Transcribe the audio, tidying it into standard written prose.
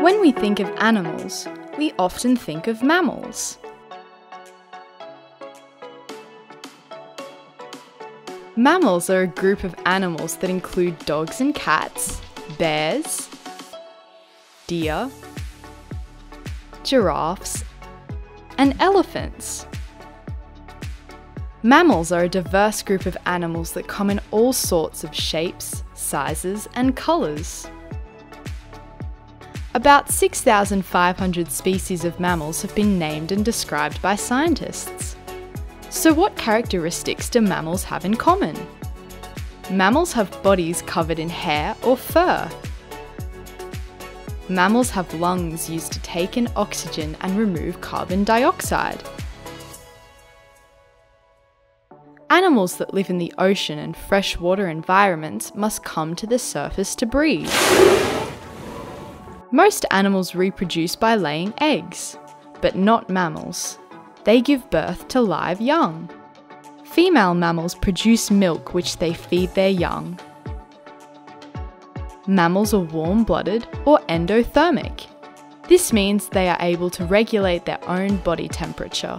When we think of animals, we often think of mammals. Mammals are a group of animals that include dogs and cats, bears, deer, giraffes, and elephants. Mammals are a diverse group of animals that come in all sorts of shapes, sizes, and colours. About 6,500 species of mammals have been named and described by scientists. So what characteristics do mammals have in common? Mammals have bodies covered in hair or fur. Mammals have lungs used to take in oxygen and remove carbon dioxide. Animals that live in the ocean and freshwater environments must come to the surface to breathe. Most animals reproduce by laying eggs, but not mammals. They give birth to live young. Female mammals produce milk which they feed their young. Mammals are warm-blooded or endothermic. This means they are able to regulate their own body temperature.